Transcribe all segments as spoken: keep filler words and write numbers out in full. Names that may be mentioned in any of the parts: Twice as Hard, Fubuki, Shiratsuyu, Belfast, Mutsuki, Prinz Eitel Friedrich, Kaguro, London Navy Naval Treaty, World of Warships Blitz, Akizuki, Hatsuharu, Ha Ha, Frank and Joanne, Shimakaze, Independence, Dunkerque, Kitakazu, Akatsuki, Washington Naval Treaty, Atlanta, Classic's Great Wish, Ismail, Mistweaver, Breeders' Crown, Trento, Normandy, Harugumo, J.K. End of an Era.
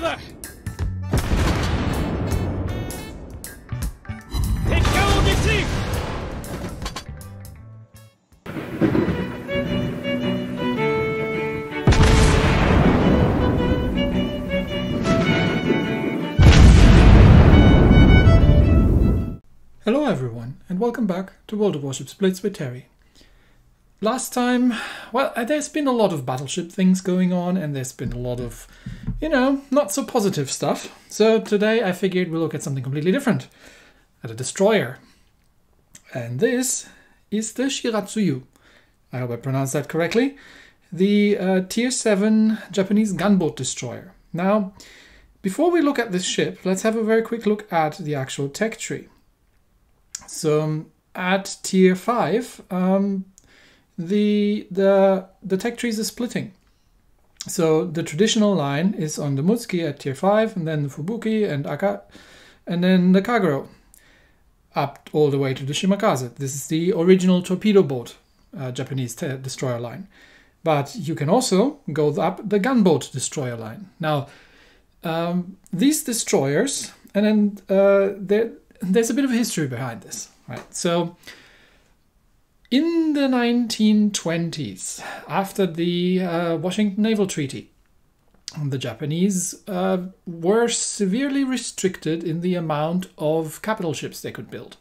do that! Hello everyone, and welcome back to World of Warships Blitz with Terry. Last time, well, there's been a lot of battleship things going on, and there's been a lot of, you know, not so positive stuff. So today I figured we'll look at something completely different, at a destroyer. And this is the Shiratsuyu. I hope I pronounced that correctly. The uh, Tier seven Japanese gunboat destroyer. Now, before we look at this ship, let's have a very quick look at the actual tech tree. So at Tier five, um, The, the, the tech trees are splitting. So the traditional line is on the Mutsuki at tier five, and then the Fubuki and Aka, and then the Kaguro, up all the way to the Shimakaze. This is the original torpedo boat, uh, Japanese destroyer line. But you can also go up the gunboat destroyer line. Now, um, these destroyers, and then uh, there, there's a bit of history behind this, right? So, in the nineteen twenties, after the uh, Washington Naval Treaty, the Japanese uh, were severely restricted in the amount of capital ships they could build.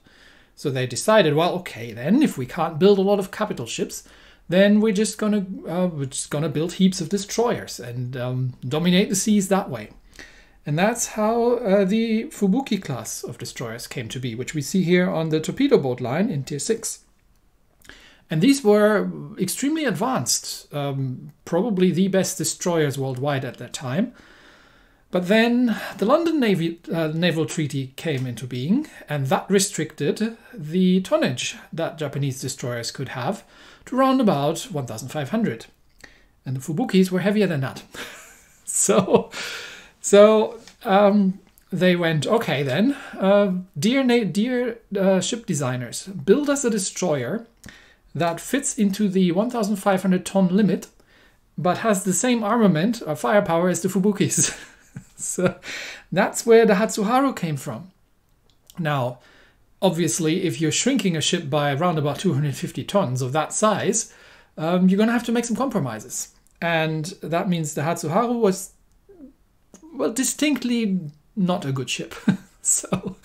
So they decided, well, okay, then if we can't build a lot of capital ships, then we're just gonna uh, we're just gonna build heaps of destroyers and um, dominate the seas that way. And that's how uh, the Fubuki class of destroyers came to be, which we see here on the torpedo boat line in tier six. And these were extremely advanced, um, probably the best destroyers worldwide at that time. But then the London Navy uh, Naval Treaty came into being, and that restricted the tonnage that Japanese destroyers could have to round about one thousand five hundred. And the Fubukis were heavier than that. so so um, they went, okay then, uh, dear, na dear uh, ship designers, build us a destroyer that fits into the one thousand five hundred ton limit, but has the same armament or firepower as the Fubukis. So that's where the Hatsuharu came from. Now, obviously, if you're shrinking a ship by around about two hundred fifty tons of that size, um, you're going to have to make some compromises. And that means the Hatsuharu was, well, distinctly not a good ship. So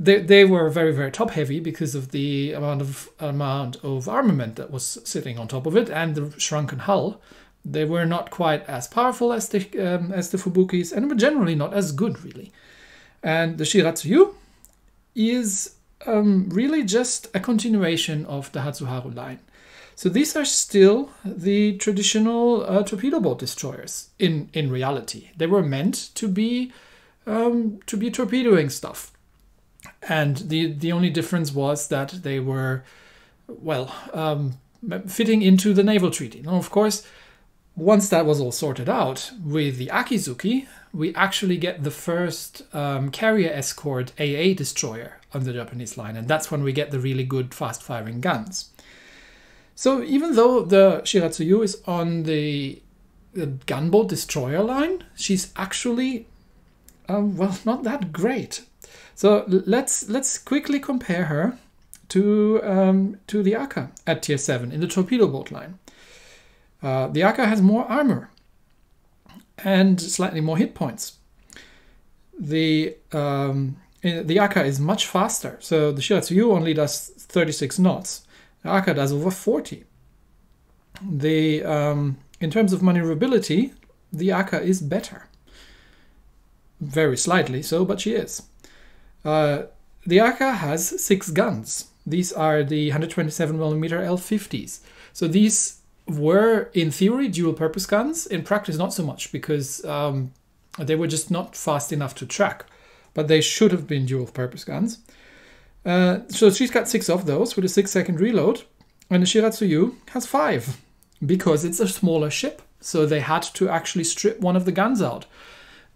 they, they were very, very top-heavy because of the amount of amount of armament that was sitting on top of it and the shrunken hull. They were not quite as powerful as the, um, as the Fubukis, and were generally not as good, really. And the Shiratsuyu is um, really just a continuation of the Hatsuharu line. So these are still the traditional uh, torpedo boat destroyers in, in reality. They were meant to be... Um, to be torpedoing stuff, and the the only difference was that they were, well, um, fitting into the naval treaty. Now, of course, once that was all sorted out with the Akizuki, we actually get the first um, carrier escort A A destroyer on the Japanese line, and that's when we get the really good fast-firing guns. So even though the Shiratsuyu is on the, the gunboat destroyer line, she's actually Um, well, not that great. So let's let's quickly compare her to um, to the Aka at tier seven in the torpedo boat line. Uh, the Aka has more armor and slightly more hit points. The um, the Aka is much faster. So the Shiratsuyu only does thirty-six knots. The Aka does over forty. The um, in terms of maneuverability, the Aka is better. Very slightly so, but she is. Uh, the Aka has six guns. These are the one hundred twenty-seven millimeter L fifties. So these were, in theory, dual-purpose guns. In practice, not so much, because um, they were just not fast enough to track. But they should have been dual-purpose guns. Uh, so she's got six of those with a six-second reload. And the Shiratsuyu has five, because it's a smaller ship. So they had to actually strip one of the guns out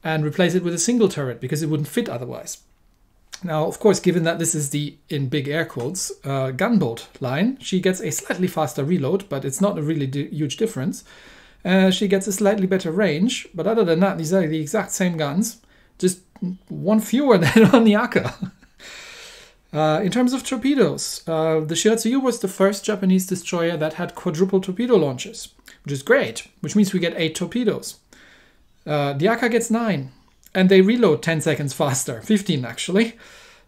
and replace it with a single turret, because it wouldn't fit otherwise. Now, of course, given that this is the, in big air quotes, uh, gunboat line, she gets a slightly faster reload, but it's not a really huge difference. Uh, she gets a slightly better range, but other than that, these are the exact same guns, just one fewer than on the Aka. Uh, in terms of torpedoes, uh, the Shiratsuyu was the first Japanese destroyer that had quadruple torpedo launches, which is great, which means we get eight torpedoes. Uh, the Aka gets nine, and they reload ten seconds faster, fifteen actually.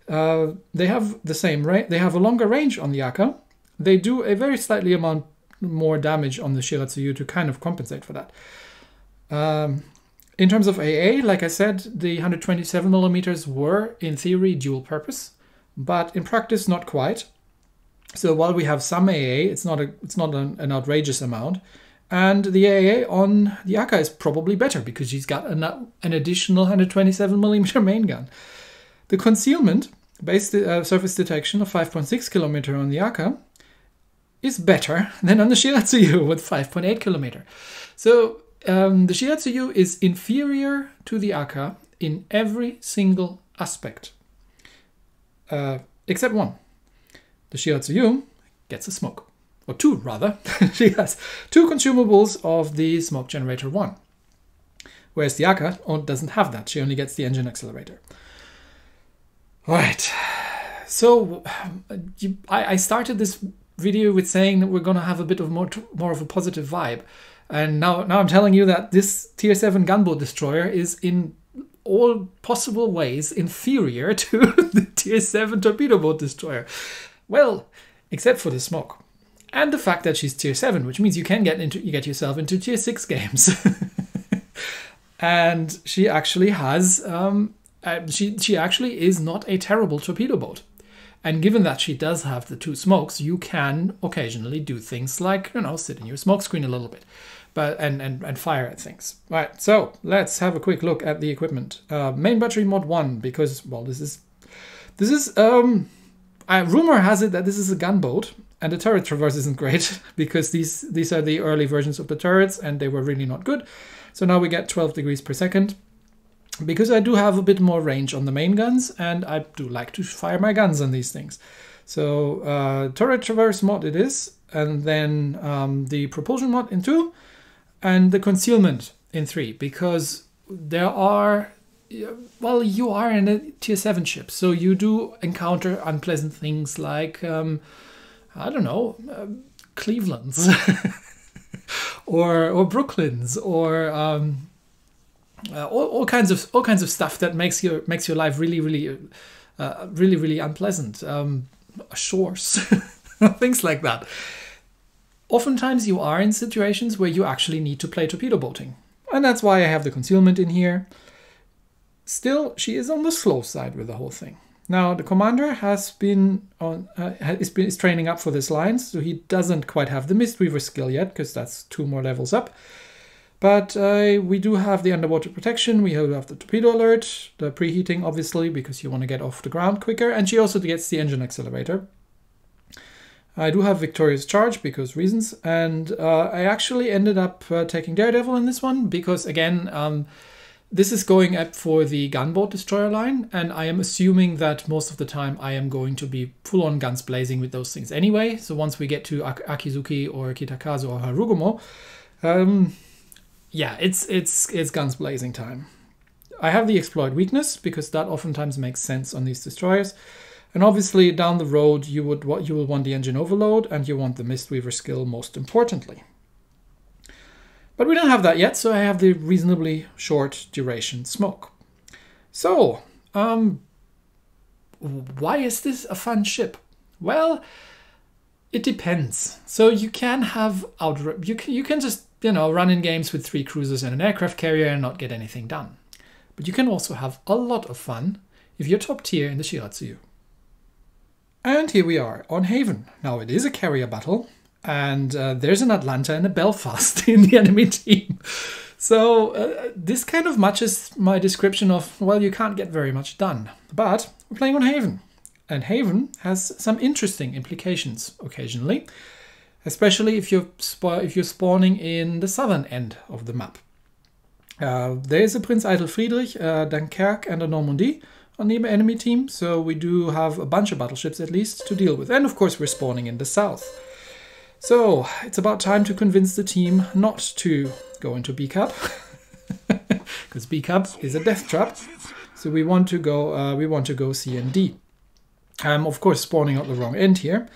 Uh, they have the same, right? They have a longer range on the Aka. They do a very slightly amount more damage on the Shiratsuyu to kind of compensate for that. Um, in terms of A A, like I said, the one hundred twenty-seven millimeters were, in theory, dual-purpose, but in practice, not quite. So while we have some A A, it's not a, it's not an, an outrageous amount. And the A A on the Aka is probably better because she's got an, an additional one hundred twenty-seven millimeter main gun. The concealment, based uh, surface detection of five point six kilometer on the Aka, is better than on the Shiratsuyu with five point eight kilometer. So um, the Shiratsuyu is inferior to the Aka in every single aspect, uh, except one. The Shiratsuyu gets a smoke, or two rather. She has two consumables of the smoke generator one, whereas the Aka doesn't have that. She only gets the engine accelerator. All right, so you, I, I started this video with saying that we're gonna have a bit of more more of a positive vibe, and now now I'm telling you that this tier seven gunboat destroyer is in all possible ways inferior to the tier seven torpedo boat destroyer, well, except for the smoke and the fact that she's tier seven, which means you can get into you get yourself into tier six games. And she actually has um she she actually is not a terrible torpedo boat. And given that she does have the two smokes, you can occasionally do things like, you know, sit in your smoke screen a little bit but and, and, and fire at things. All right, so let's have a quick look at the equipment. Uh, main battery mod one, because, well, this is... This is... Um, I, rumor has it that this is a gunboat, and the turret traverse isn't great, because these, these are the early versions of the turrets, and they were really not good. So now we get twelve degrees per second. Because I do have a bit more range on the main guns, and I do like to fire my guns on these things. So uh, turret traverse mod it is, and then um, the propulsion mod in two, and the concealment in three, because there are, well, you are in a tier seven ship, so you do encounter unpleasant things like, um, I don't know, uh, Clevelands, or, or Brooklyns, or... Um, Uh, all, all kinds of all kinds of stuff that makes your makes your life really really uh, really really unpleasant, um, shores, things like that. Oftentimes you are in situations where you actually need to play torpedo boating, and that's why I have the concealment in here. Still, she is on the slow side with the whole thing. Now the commander has been on uh, is, been, is training up for this line, so he doesn't quite have the Mistweaver skill yet because that's two more levels up. But uh, we do have the underwater protection, we have the torpedo alert, the preheating obviously, because you want to get off the ground quicker, and she also gets the engine accelerator. I do have Victorious Charge, because reasons, and uh, I actually ended up uh, taking Daredevil in this one, because again, um, this is going up for the gunboat destroyer line, and I am assuming that most of the time I am going to be full-on guns blazing with those things anyway, so once we get to Ak Akizuki or Kitakazu or Harugumo, um, yeah, it's it's it's guns blazing time. I have the exploit weakness because that oftentimes makes sense on these destroyers, and obviously down the road you would you will want the engine overload and you want the Mistweaver skill most importantly. But we don't have that yet, so I have the reasonably short duration smoke. So, um, why is this a fun ship? Well, it depends. So you can have out you can you can just you know, run in games with three cruisers and an aircraft carrier and not get anything done. But you can also have a lot of fun if you're top tier in the Shiratsuyu. And here we are on Haven. Now it is a carrier battle, and uh, there's an Atlanta and a Belfast in the enemy team. So uh, this kind of matches my description of, well, you can't get very much done. But we're playing on Haven, and Haven has some interesting implications occasionally. Especially if you're, spa if you're spawning in the southern end of the map. Uh, there is a Prinz Eitel Friedrich, uh, Dunkerque and a Normandy on the enemy team, so we do have a bunch of battleships at least to deal with. And of course we're spawning in the south. So it's about time to convince the team not to go into B cup, because B cup is a death trap. So we want to go uh, we want to go C and D. I'm of course spawning out the wrong end here,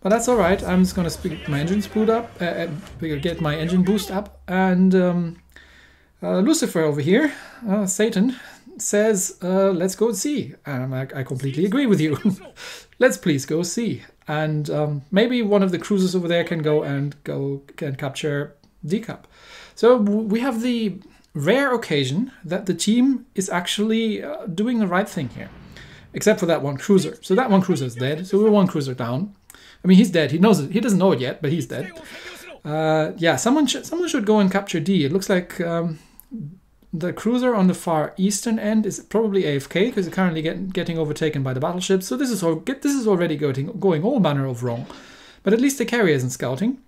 but that's all right. I'm just gonna get my engine boot up, uh, get my engine boost up, and um, uh, Lucifer over here, uh, Satan, says, uh, "Let's go C," and I, I completely agree with you. Let's please go C, and um, maybe one of the cruisers over there can go and go can capture D cup. So we have the rare occasion that the team is actually uh, doing the right thing here, except for that one cruiser. So that one cruiser is dead. So we're one cruiser down. I mean, he's dead. He knows it. He doesn't know it yet, but he's dead. Uh, yeah, someone should someone should go and capture D. It looks like um, the cruiser on the far eastern end is probably A F K because it's currently get, getting overtaken by the battleship. So this is all get this is already going going all manner of wrong. But at least the carrier isn't scouting.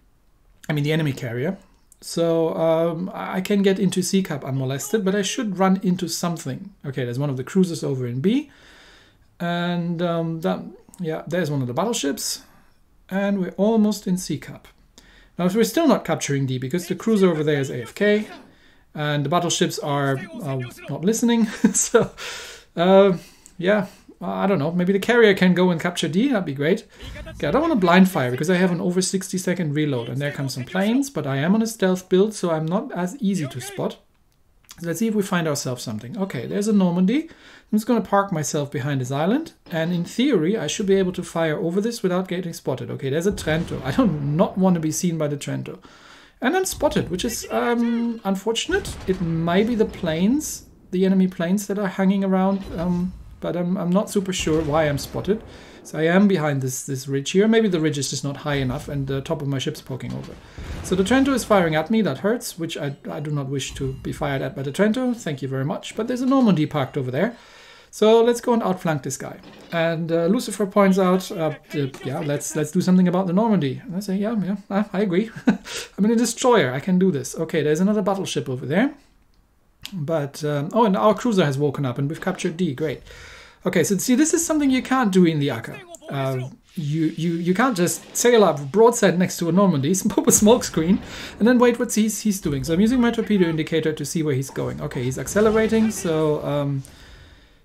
I mean, the enemy carrier. So um, I can get into C cup unmolested, but I should run into something. Okay, there's one of the cruisers over in B, and um, that, yeah, there's one of the battleships, and we're almost in C cup. Now we're still not capturing D because the cruiser over there is A F K, and the battleships are uh, not listening. So uh, yeah, I don't know. Maybe the carrier can go and capture D. That'd be great. Okay, I don't want to blind fire because I have an over sixty second reload, and there come some planes, but I am on a stealth build, so I'm not as easy to spot. Let's see if we find ourselves something. Okay, there's a Normandy. I'm just going to park myself behind this island, and in theory, I should be able to fire over this without getting spotted. Okay, there's a Trento. I don't not want to be seen by the Trento. And I'm spotted, which is um, unfortunate. It might be the planes, the enemy planes that are hanging around, um, but I'm, I'm not super sure why I'm spotted. So I am behind this, this ridge here. Maybe the ridge is just not high enough and the top of my ship's poking over. So the Trento is firing at me. That hurts, which I, I do not wish to be fired at by the Trento. Thank you very much. But there's a Normandy parked over there. So let's go and outflank this guy. And uh, Lucifer points out, uh, uh, yeah, let's let's do something about the Normandy. And I say, yeah, yeah, ah, I agree. I'm in a destroyer. I can do this. Okay, there's another battleship over there. But, um, oh, and our cruiser has woken up and we've captured D. Great. Okay, so see, this is something you can't do in the Aka. Uh, you, you you can't just sail up broadside next to a Normandy, pop a smoke screen, and then wait what he's, he's doing. So I'm using my torpedo indicator to see where he's going. Okay, he's accelerating, so um,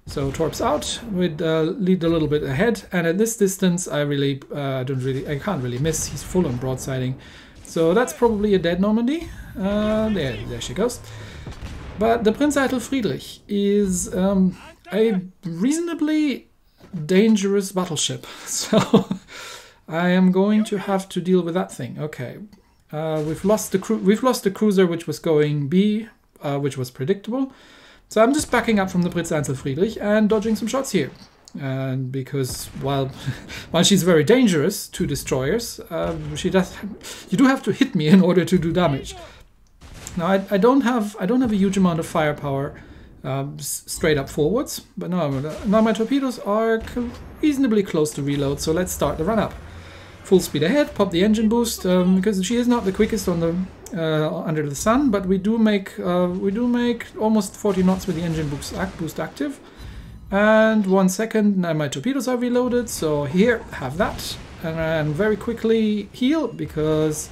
so torps out. We'd uh, lead a little bit ahead, and at this distance, I really uh, don't really I can't really miss. He's full on broadsiding, so that's probably a dead Normandy. Uh, there, there she goes. But the Prinz Eitel Friedrich is um, a reasonably dangerous battleship, so I am going to have to deal with that thing. Okay, uh, we've lost the cru we've lost the cruiser, which was going B, uh, which was predictable. So I'm just backing up from the Prinz Eitel Friedrich and dodging some shots here. And because while while she's very dangerous to destroyers, uh, she does you do have to hit me in order to do damage. Now I, I don't have I don't have a huge amount of firepower um, straight up forwards, but now, now my torpedoes are reasonably close to reload, so let's start the run up. Full speed ahead, pop the engine boost um, because she is not the quickest on the uh, under the sun, but we do make uh, we do make almost forty knots with the engine boost act, boost active, and one second now my torpedoes are reloaded. So here, have that, and then very quickly heal because.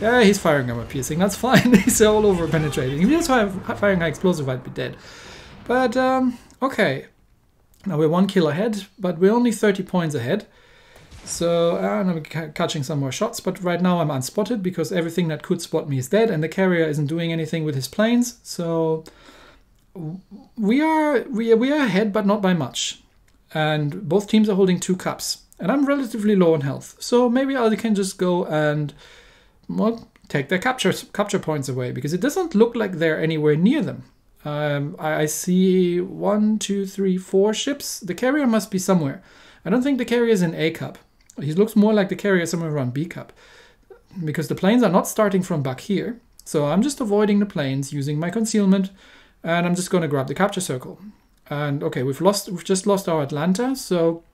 Yeah, he's firing at my piercing, that's fine. He's all over penetrating. If he was firing high explosive, I'd be dead. But, um, okay. Now we're one kill ahead, but we're only thirty points ahead. So, and I'm ca catching some more shots, but right now I'm unspotted because everything that could spot me is dead and the carrier isn't doing anything with his planes. So, we are, we are, we are ahead, but not by much. And both teams are holding two cups. And I'm relatively low on health. So maybe I can just go and... well, take their capture capture points away because it doesn't look like they're anywhere near them. Um, I, I see one, two, three, four ships. The carrier must be somewhere. I don't think the carrier is in A cup. He looks more like the carrier somewhere around B cup because the planes are not starting from back here. So I'm just avoiding the planes using my concealment, and I'm just going to grab the capture circle. And okay, we've lost. We've just lost our Atlanta, so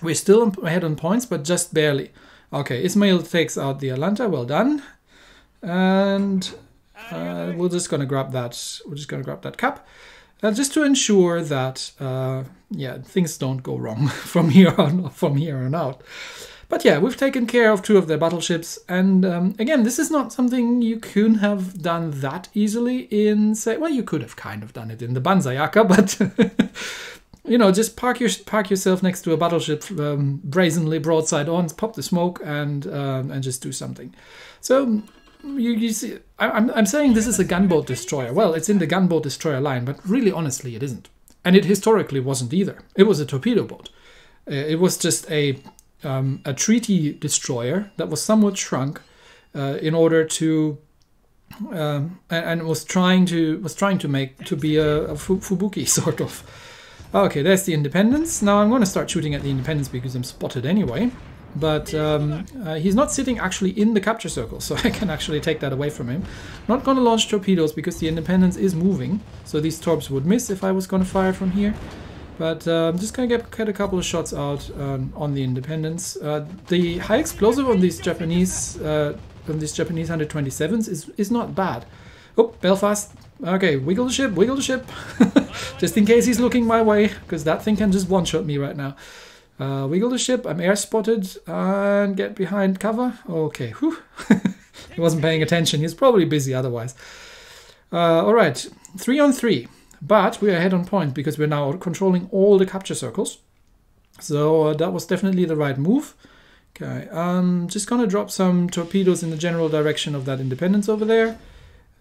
we're still ahead on points, but just barely. Okay, Ismail takes out the Atlanta, well done. And uh, we're just gonna grab that, we're just gonna grab that cap. Uh, just to ensure that, uh, yeah, things don't go wrong from here on, from here on out. But yeah, we've taken care of two of their battleships, and um, again, this is not something you could have done that easily in, say, well, you could have kind of done it in the Banzaiaka, but you know, just park your park yourself next to a battleship, um, brazenly broadside on, pop the smoke, and um, and just do something. So you, you see, I, I'm I'm saying this is a gunboat destroyer. Well, it's in the gunboat destroyer line, but really, honestly, it isn't, and it historically wasn't either. It was a torpedo boat. It was just a Um, a treaty destroyer that was somewhat shrunk uh, in order to um, and, and was trying to was trying to make to be a, a Fubuki sort of. Okay, there's the Independence. Now I'm going to start shooting at the Independence because I'm spotted anyway. But um, uh, he's not sitting actually in the capture circle, so I can actually take that away from him. Not going to launch torpedoes because the Independence is moving, so these torps would miss if I was going to fire from here. But uh, I'm just going to get, get a couple of shots out um, on the Independence. Uh, the high explosive on these Japanese uh, on these Japanese one twenty-sevens is, is not bad. Oh, Belfast. Okay, wiggle the ship, wiggle the ship. Just in case he's looking my way, because that thing can just one-shot me right now. Uh, wiggle the ship, I'm air-spotted, and get behind cover. Okay, whew. He wasn't paying attention, he's probably busy otherwise. Uh, all right, three on three. But we are ahead on point because we're now controlling all the capture circles. So uh, that was definitely the right move. Okay, I'm just going to drop some torpedoes in the general direction of that Independence over there.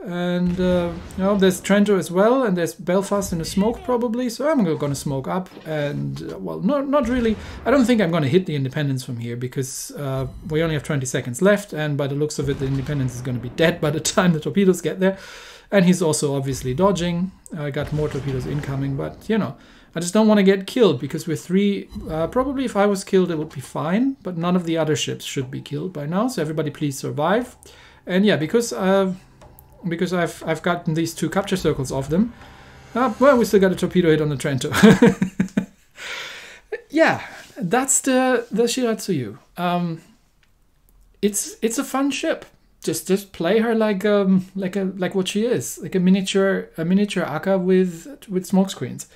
And uh, you know, there's Trento as well, and there's Belfast in the smoke probably. So I'm going to smoke up and, uh, well, no, not really. I don't think I'm going to hit the Independence from here because uh, we only have twenty seconds left. And by the looks of it, the Independence is going to be dead by the time the torpedoes get there. And he's also obviously dodging. I got more torpedoes incoming, but you know, I just don't want to get killed because we're three. Uh, probably if I was killed, it would be fine, but none of the other ships should be killed by now. So everybody, please survive. And yeah, because uh, because I've I've gotten these two capture circles off them. Uh, well, we still got a torpedo hit on the Trento. Yeah, that's the the Shiratsuyu. Um, it's it's a fun ship. Just, just play her like um like a like what she is, like a miniature a miniature Aka with with smoke screens,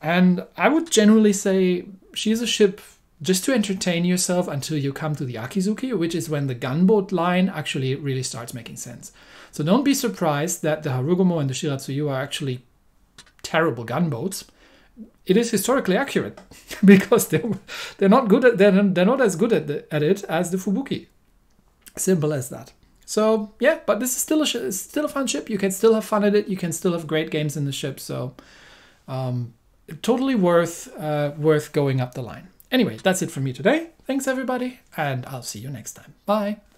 and I would generally say she's a ship just to entertain yourself until you come to the Akizuki, which is when the gunboat line actually really starts making sense. So don't be surprised that the Harugumo and the Shiratsuyu are actually terrible gunboats. It is historically accurate because they they're not good at they're they're not as good at the, at it as the Fubuki. Simple as that. So yeah, but this is still a sh it's still a fun ship. You can still have fun at it. You can still have great games in the ship. So um, totally worth uh, worth going up the line. Anyway, that's it for me today. Thanks everybody, and I'll see you next time. Bye.